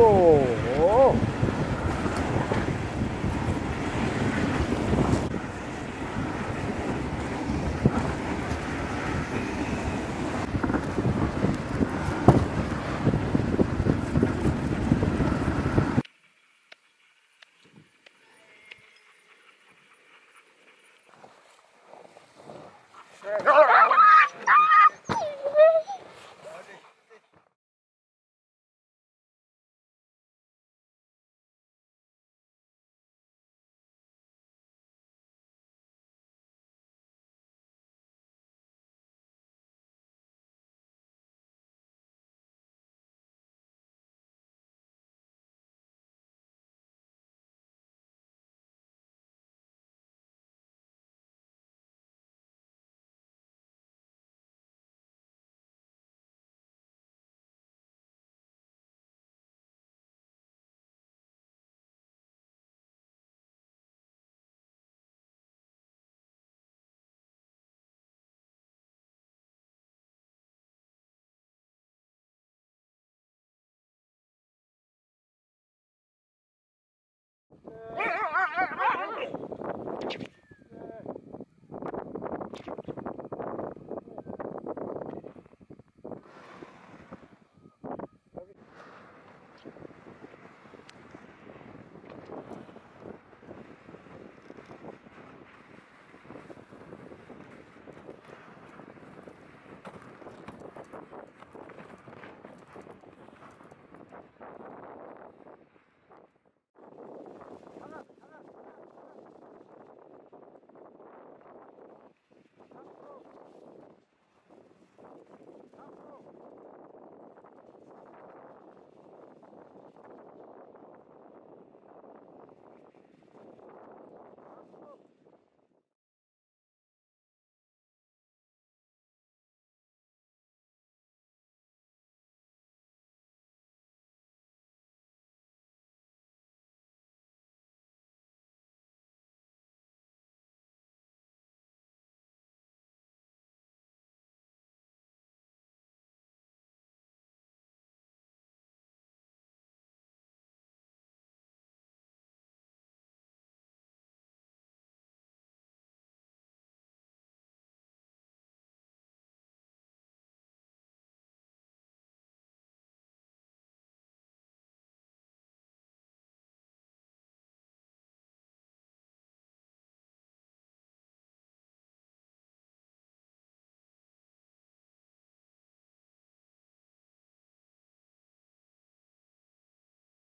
go!